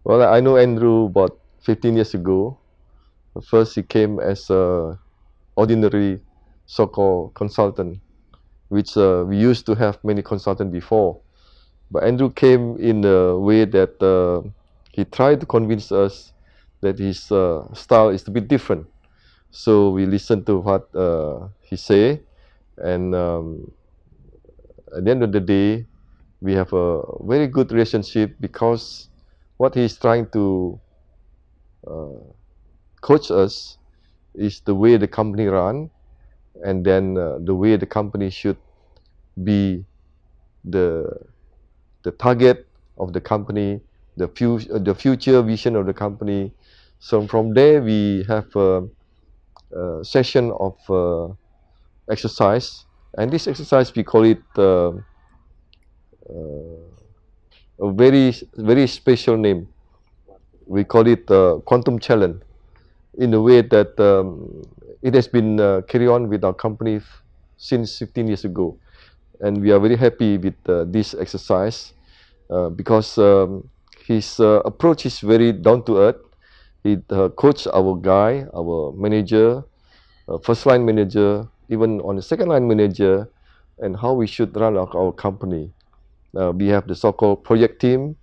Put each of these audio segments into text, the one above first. Well, I know Andrew about 15 years ago. First, he came as a ordinary so-called consultant, which we used to have many consultants before. But Andrew came in a way that he tried to convince us that his style is a bit different. So we listened to what he say, and at the end of the day, we have a very good relationship because what he's trying to coach us is the way the company run, and then the way the company should be the target of the company, the future vision of the company. So from there we have a session of exercise, and this exercise we call it a very special name. We call it Quantum Challenge, in a way that it has been carried on with our company since 15 years ago, and we are very happy with this exercise because his approach is very down to earth. He coached our guy, our manager, first line manager, even on the second line manager, and how we should run our company. We have the so-called project team,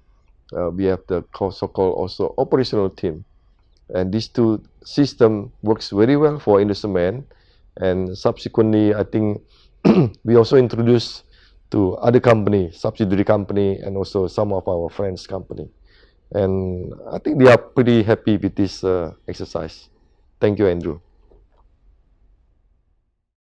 we have the so-called also operational team, and these two system works very well for Indocement. And subsequently, I think we also introduced to other company, subsidiary company, and also some of our friends' company. And I think they are pretty happy with this exercise. Thank you, Andrew.